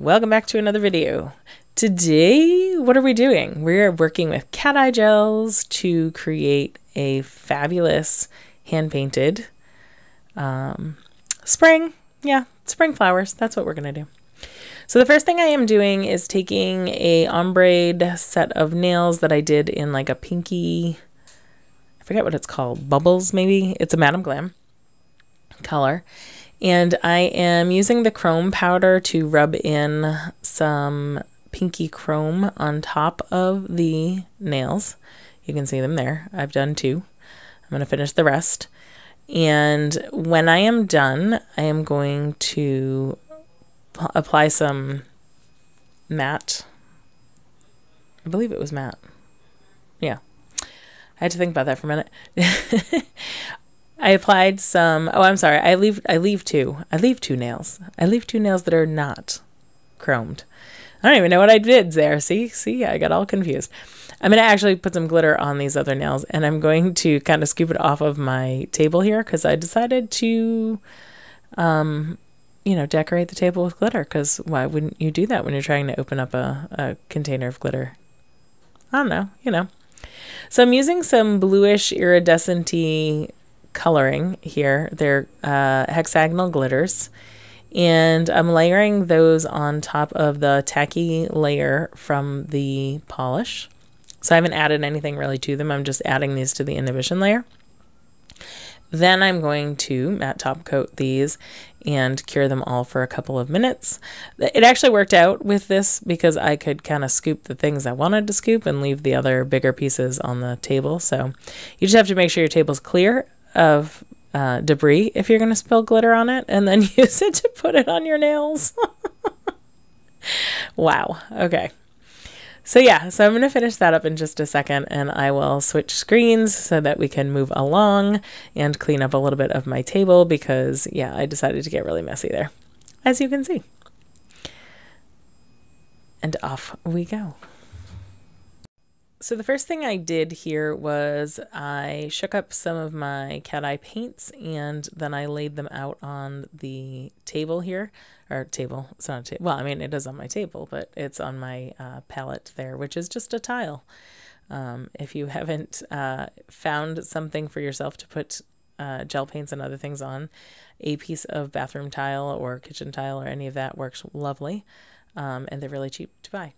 Welcome back to another video. Today, what are we doing? We're working with Cat Eye gels to create a fabulous hand-painted spring. Yeah, spring flowers. That's what we're gonna do. So the first thing I am doing is taking a ombre set of nails that I did in like a pinky, I forget what it's called, Bubbles maybe? It's a Madame Glam color. And I am using the chrome powder to rub in some pinky chrome on top of the nails. You can see them there. I've done two. I'm going to finish the rest. And when I am done, I am going to apply some matte. I believe it was matte. Yeah. I had to think about that for a minute. I applied some, oh, I'm sorry. I leave two nails. I leave two nails that are not chromed. I don't even know what I did there. See, I got all confused. I'm going to actually put some glitter on these other nails, and I'm going to kind of scoop it off of my table here because I decided to, you know, decorate the table with glitter, because why wouldn't you do that when you're trying to open up a container of glitter? I don't know, you know. So I'm using some bluish iridescent-y coloring here. They're hexagonal glitters, and I'm layering those on top of the tacky layer from the polish. So I haven't added anything really to them. I'm just adding these to the inhibition layer. Then I'm going to matte top coat these and cure them all for a couple of minutes. It actually worked out with this because I could kind of scoop the things I wanted to scoop and leave the other bigger pieces on the table. So you just have to make sure your table's clear of debris if you're going to spill glitter on it, and then use it to put it on your nails. Wow. Okay. So yeah, so I'm going to finish that up in just a second, and I will switch screens so that we can move along and clean up a little bit of my table because, yeah, I decided to get really messy there, as you can see. And off we go. So the first thing I did here was I shook up some of my Cat Eye paints, and then I laid them out on the table here, or table, it's not a table, well, I mean, it is on my table, but it's on my palette there, which is just a tile. If you haven't found something for yourself to put gel paints and other things on, a piece of bathroom tile or kitchen tile or any of that works lovely, and they're really cheap to buy.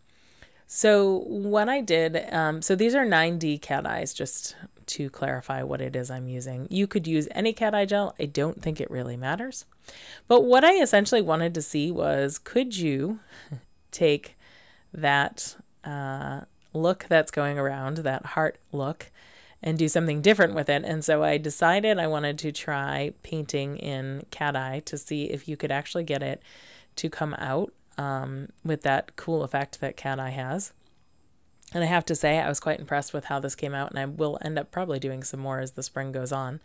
So what I did, so these are 9D Cat Eyes, just to clarify what it is I'm using. You could use any Cat Eye gel. I don't think it really matters. But what I essentially wanted to see was, could you take that look that's going around, that heart look, and do something different with it? And so I decided I wanted to try painting in Cat Eye to see if you could actually get it to come out with that cool effect that Cat Eye has. And I have to say, I was quite impressed with how this came out, and I will end up probably doing some more as the spring goes on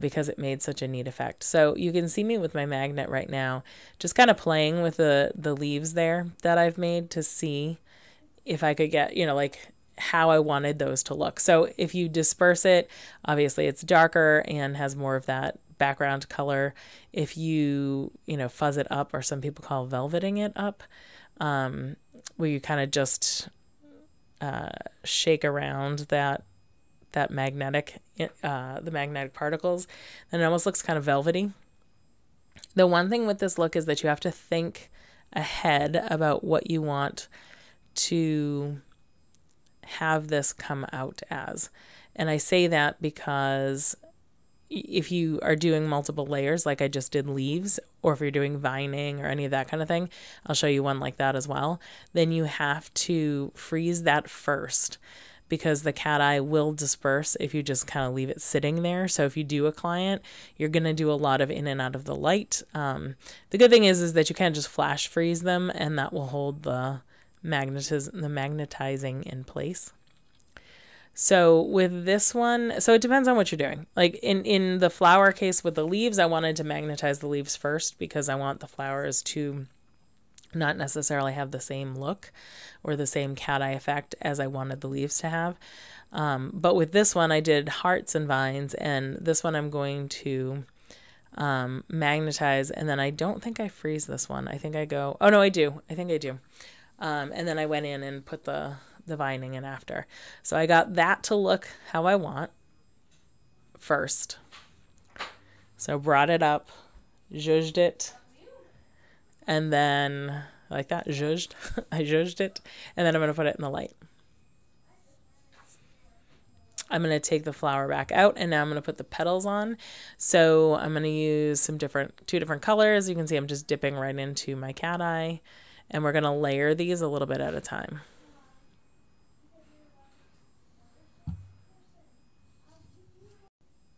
because it made such a neat effect. So you can see me with my magnet right now, just kind of playing with the leaves there that I've made to see if I could get, you know, like how I wanted those to look. So if you disperse it, obviously it's darker and has more of that background color. If you know, fuzz it up, or some people call velveting it up, where you kind of just shake around that magnetic the magnetic particles, and it almost looks kind of velvety. The one thing with this look is that you have to think ahead about what you want to have this come out as. And I say that because if you are doing multiple layers, like I just did leaves, or if you're doing vining or any of that kind of thing, I'll show you one like that as well, then you have to freeze that first, because the Cat Eye will disperse if you just kind of leave it sitting there. So if you do a client, you're going to do a lot of in and out of the light. The good thing is that you can just flash freeze them, and that will hold the magnetizing in place. So with this one, so it depends on what you're doing. Like in the flower case with the leaves, I wanted to magnetize the leaves first because I want the flowers to not necessarily have the same look or the same Cat Eye effect as I wanted the leaves to have. But with this one, I did hearts and vines, and this one I'm going to magnetize, and then I don't think I freeze this one. I think I go, oh no, I do. I think I do. And then I went in and put the vining in after. So I got that to look how I want first. So brought it up, zhuzhed it, and then like that, zhuzhed. I zhuzhed it, and then I'm going to put it in the light. I'm going to take the flower back out, and now I'm going to put the petals on. So I'm going to use some two different colors. You can see I'm just dipping right into my cat eye, and we're going to layer these a little bit at a time.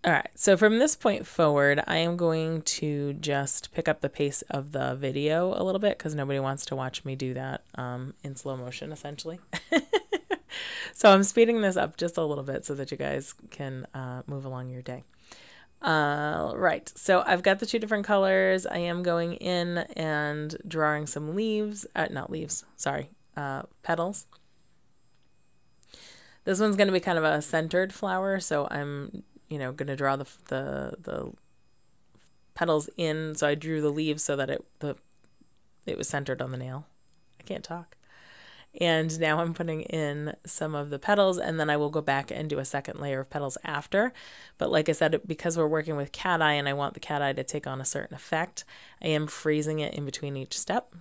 All right, so from this point forward, I am going to just pick up the pace of the video a little bit because nobody wants to watch me do that in slow motion, essentially. So I'm speeding this up just a little bit so that you guys can move along your day. Right, so I've got the two different colors. I am going in and drawing some leaves, not leaves, sorry, petals. This one's going to be kind of a centered flower, so I'm, you know, going to draw the petals in. So I drew the leaves so that it was centered on the nail. I can't talk. And now I'm putting in some of the petals, and then I will go back and do a second layer of petals after. But like I said, because we're working with cat eye and I want the cat eye to take on a certain effect, I am freezing it in between each step.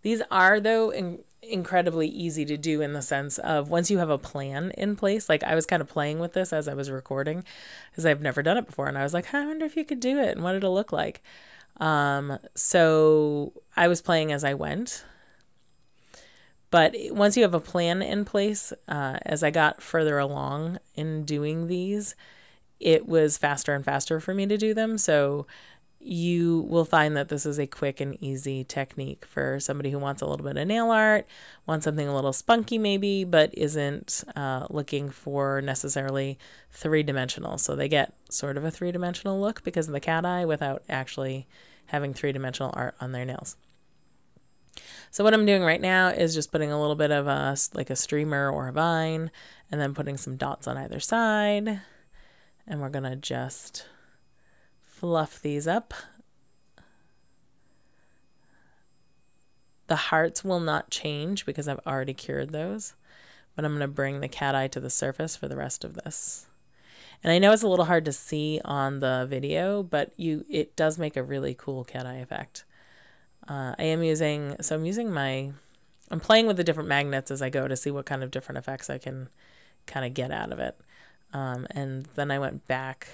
These are, though, incredibly easy to do in the sense of once you have a plan in place. Like I was kind of playing with this as I was recording because I've never done it before. And I was like, I wonder if you could do it and what it'll look like. So I was playing as I went, but once you have a plan in place, as I got further along in doing these, it was faster and faster for me to do them. So you will find that this is a quick and easy technique for somebody who wants a little bit of nail art, wants something a little spunky maybe, but isn't looking for necessarily three-dimensional. So they get sort of a three-dimensional look because of the cat eye without actually having three-dimensional art on their nails. So what I'm doing right now is just putting a little bit of a, like a streamer or a vine, and then putting some dots on either side. And we're gonna just fluff these up. The hearts will not change because I've already cured those, but I'm going to bring the cat eye to the surface for the rest of this. And I know it's a little hard to see on the video, but it does make a really cool cat eye effect. I'm playing with the different magnets as I go to see what kind of different effects I can kind of get out of it. And then I went back,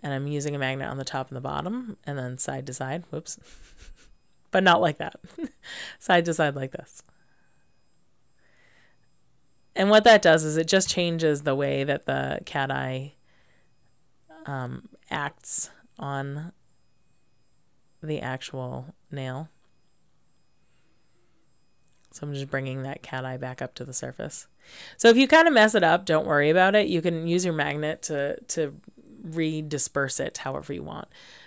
and I'm using a magnet on the top and the bottom, and then side to side. Whoops. But not like that. Side to side like this. And what that does is it just changes the way that the cat eye acts on the actual nail. So I'm just bringing that cat eye back up to the surface. So if you kind of mess it up, don't worry about it. You can use your magnet to redisperse it however you want.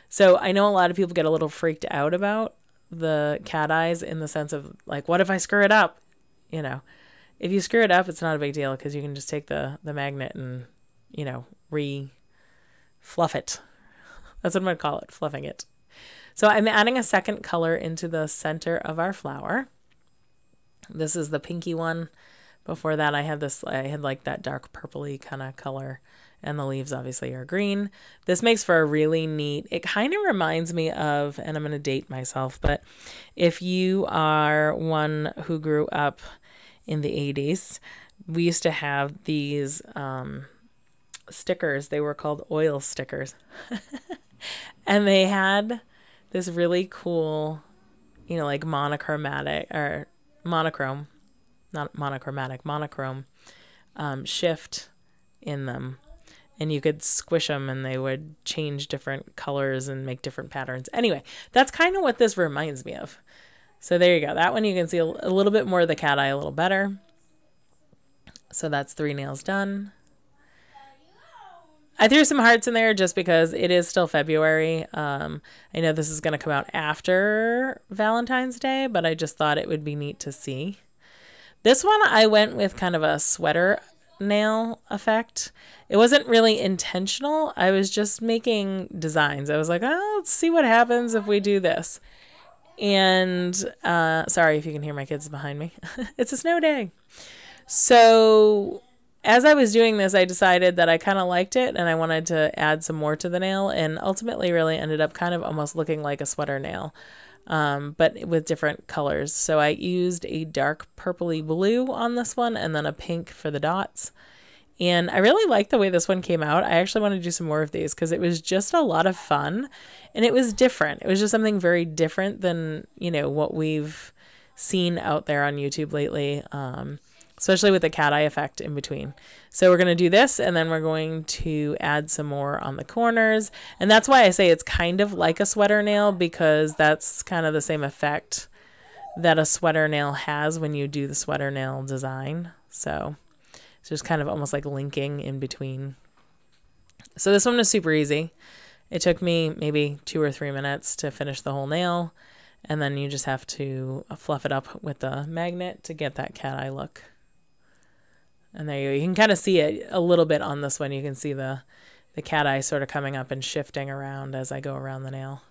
So I know a lot of people get a little freaked out about the cat eyes in the sense of like, what if I screw it up? You know, if you screw it up, it's not a big deal because you can just take the magnet and, you know, re-fluff it. That's what I'm going to call it, fluffing it. So I'm adding a second color into the center of our flower. This is the pinky one. Before that, I had like that dark purpley kind of color, and the leaves obviously are green. This makes for a really neat, it kind of reminds me of, and I'm going to date myself, but if you are one who grew up in the 80s, we used to have these stickers. They were called oil stickers. And they had this really cool, you know, like monochrome shift in them, and you could squish them and they would change different colors and make different patterns. Anyway, that's kind of what this reminds me of. So there you go. That one you can see a little bit more of the cat eye, a little better. So that's three nails done. I threw some hearts in there just because it is still February. I know this is going to come out after Valentine's Day, but I just thought it would be neat to see. This one I went with kind of a sweater nail effect. It wasn't really intentional. I was just making designs. I was like, oh, let's see what happens if we do this. And sorry if you can hear my kids behind me. It's a snow day. So as I was doing this, I decided that I kind of liked it and I wanted to add some more to the nail, and ultimately really ended up kind of almost looking like a sweater nail, but with different colors. So I used a dark purpley blue on this one and then a pink for the dots. And I really like the way this one came out. I actually want to do some more of these because it was just a lot of fun and it was different. It was just something very different than, you know, what we've seen out there on YouTube lately. Especially with the cat eye effect in between. So we're going to do this, and then we're going to add some more on the corners. And that's why I say it's kind of like a sweater nail, because that's kind of the same effect that a sweater nail has when you do the sweater nail design. So it's just kind of almost like linking in between. So this one was super easy. It took me maybe 2 or 3 minutes to finish the whole nail. And then you just have to fluff it up with the magnet to get that cat eye look. And there you go. You can kind of see it a little bit on this one. You can see the cat eye sort of coming up and shifting around as I go around the nail,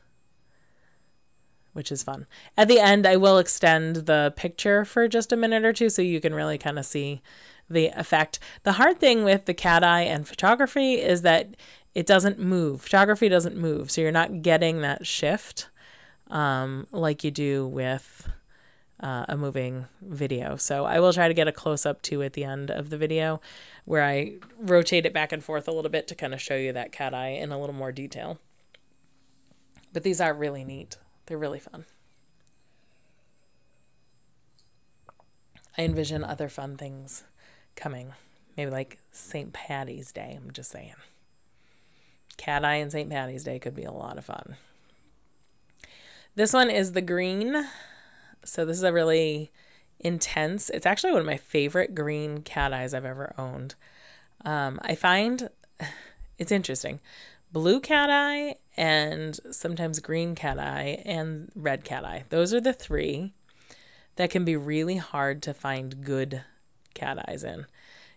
which is fun. At the end, I will extend the picture for just a minute or two so you can really kind of see the effect. The hard thing with the cat eye and photography is that it doesn't move. Photography doesn't move, so you're not getting that shift like you do with a moving video. So I will try to get a close-up too at the end of the video where I rotate it back and forth a little bit to kind of show you that cat eye in a little more detail. But these are really neat. They're really fun. I envision other fun things coming. Maybe like St. Patty's Day, I'm just saying. Cat eye and St. Patty's Day could be a lot of fun. This one is the green. So this is a really intense, it's actually one of my favorite green cat eyes I've ever owned. I find it's interesting. Blue cat eye and sometimes green cat eye and red cat eye. Those are the three that can be really hard to find good cat eyes in.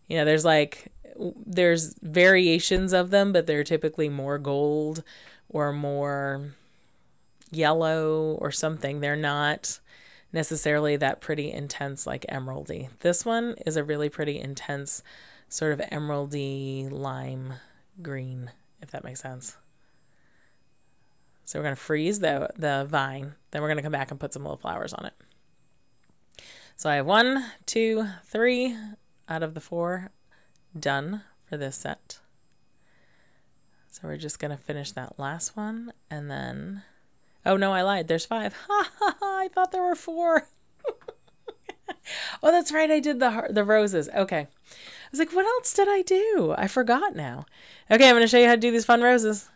You know, there's variations of them, but they're typically more gold or more yellow or something. They're not necessarily that pretty intense like emeraldy. This one is a really pretty intense sort of emeraldy lime green, if that makes sense. So we're going to freeze the vine, then we're going to come back and put some little flowers on it. So I have 1, 2, 3 out of the 4 done for this set. So we're just going to finish that last one, and then oh no, I lied. There's 5. Ha ha ha! I thought there were 4. Oh, that's right. I did the roses. Okay. I was like, what else did I do? I forgot now. Okay, I'm going to show you how to do these fun roses.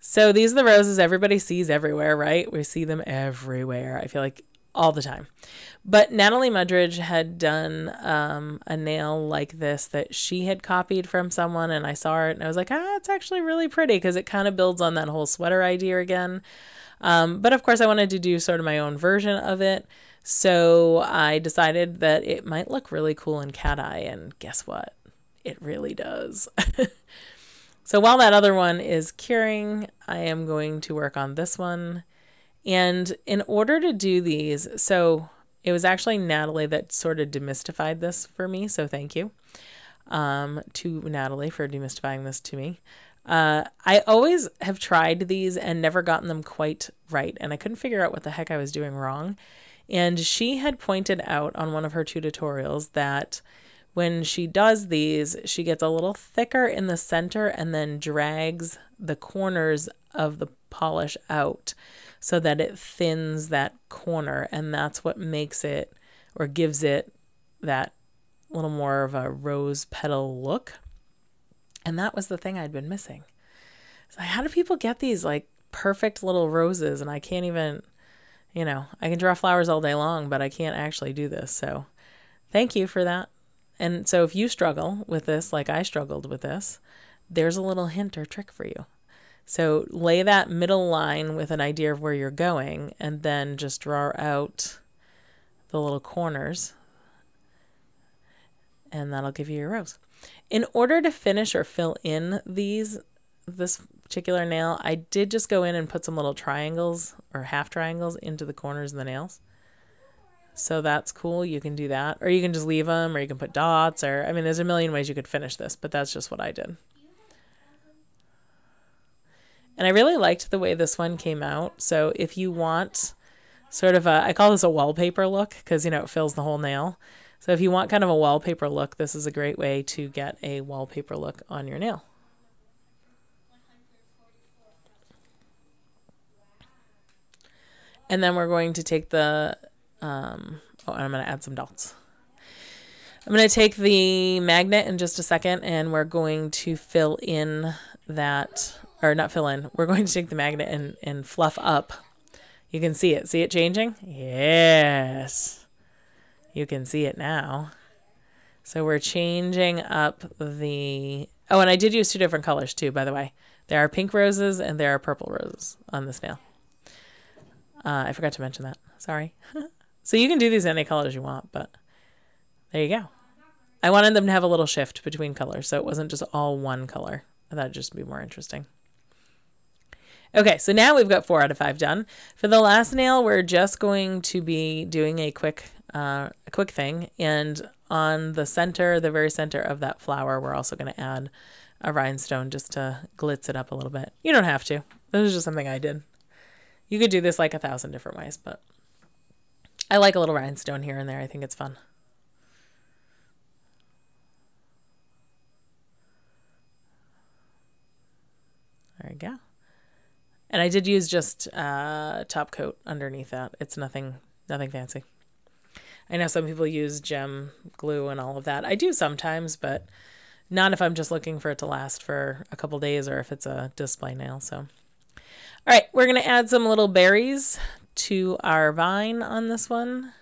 So these are the roses everybody sees everywhere, right? We see them everywhere. I feel like all the time. But Natalie Mudridge had done a nail like this that she had copied from someone, and I saw it and I was like, ah, it's actually really pretty because it kind of builds on that whole sweater idea again. But of course I wanted to do sort of my own version of it. So I decided that it might look really cool in cat eye, and guess what? It really does. So while that other one is curing, I am going to work on this one. And in order to do these, so it was actually Natalie that sort of demystified this for me. So thank you to Natalie for demystifying this to me. I always have tried these and never gotten them quite right. And I couldn't figure out what the heck I was doing wrong. And she had pointed out on one of her 2 tutorials that when she does these, she gets a little thicker in the center and then drags the corners of the polish out, so that it thins that corner, and that's what makes it or gives it that little more of a rose petal look. And that was the thing I'd been missing. So how do people get these like perfect little roses? And I can't even, you know, I can draw flowers all day long, but I can't actually do this. So thank you for that. And so if you struggle with this like I struggled with this, there's a little hint or trick for you. So lay that middle line with an idea of where you're going, and then just draw out the little corners. and that'll give you your rose. In order to finish or fill in this particular nail, I did just go in and put some little triangles or half triangles into the corners of the nails. So that's cool. You can do that, or you can just leave them, or you can put dots, or I mean, there's a million ways you could finish this, but that's just what I did. And I really liked the way this one came out. So if you want sort of a, I call this a wallpaper look because, you know, it fills the whole nail. So if you want kind of a wallpaper look, this is a great way to get a wallpaper look on your nail. And then we're going to take the, oh, and I'm going to add some dots. I'm going to take the magnet in just a second, and we're going to fill in that, or not fill in, we're going to take the magnet and fluff up. You can see it changing? Yes, you can see it now. So we're changing up the, oh, and I did use two different colors too, by the way. There are pink roses and there are purple roses on this nail. I forgot to mention that, sorry. So you can do these any colors you want, but there you go. I wanted them to have a little shift between colors, so it wasn't just all one color. I thought it'd just be more interesting. Okay, so now we've got 4 out of 5 done. For the last nail, we're just going to be doing a quick thing, and on the center, the very center of that flower, we're also going to add a rhinestone just to glitz it up a little bit. You don't have to. This is just something I did. You could do this like 1,000 different ways, but I like a little rhinestone here and there. I think it's fun. There we go. And I did use just top coat underneath that. It's nothing fancy. I know some people use gem glue and all of that. I do sometimes, but not if I'm just looking for it to last for a couple days or if it's a display nail. So, all right, we're going to add some little berries to our vine on this one.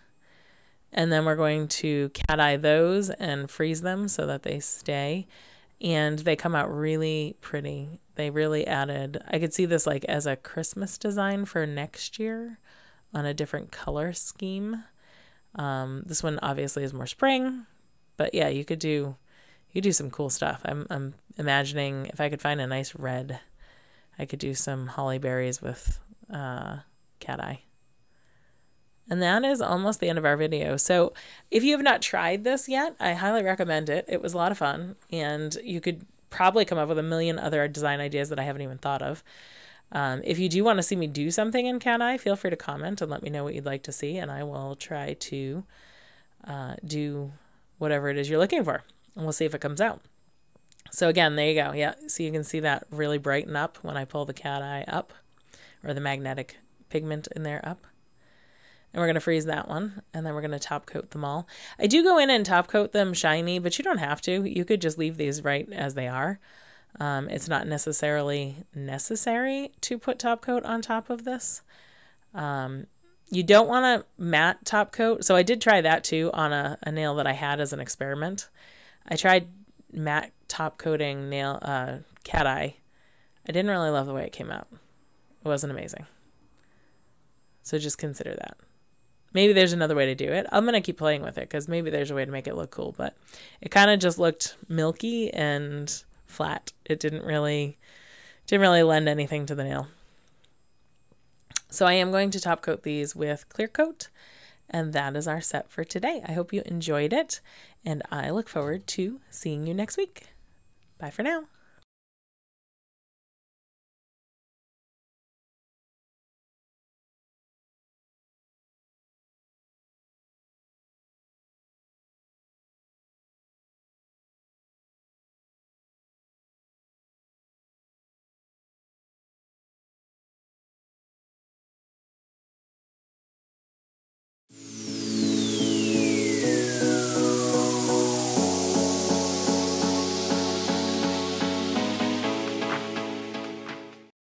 And then we're going to cat eye those and freeze them so that they stay. And they come out really pretty. They really added, I could see this like as a Christmas design for next year on a different color scheme. This one obviously is more spring, but yeah, you could do some cool stuff. I'm imagining if I could find a nice red, I could do some holly berries with cat eye. And that is almost the end of our video. So if you have not tried this yet, I highly recommend it. It was a lot of fun, and you could probably come up with a million other design ideas that I haven't even thought of. If you do want to see me do something in Cat Eye, feel free to comment and let me know what you'd like to see, and I will try to do whatever it is you're looking for, and we'll see if it comes out. So again, there you go. Yeah, so you can see that really brighten up when I pull the cat eye up, or the magnetic pigment in there up. And we're going to freeze that one, and then we're going to top coat them all. I do go in and top coat them shiny, but you don't have to. You could just leave these right as they are. It's not necessarily necessary to put top coat on top of this. You don't want to matte top coat. So I did try that too on a nail that I had as an experiment. I tried matte top coating nail cat eye. I didn't really love the way it came out. It wasn't amazing. So just consider that. Maybe there's another way to do it. I'm going to keep playing with it because maybe there's a way to make it look cool, but it kind of just looked milky and flat. It didn't really lend anything to the nail. So I am going to top coat these with clear coat, and that is our set for today. I hope you enjoyed it, and I look forward to seeing you next week. Bye for now.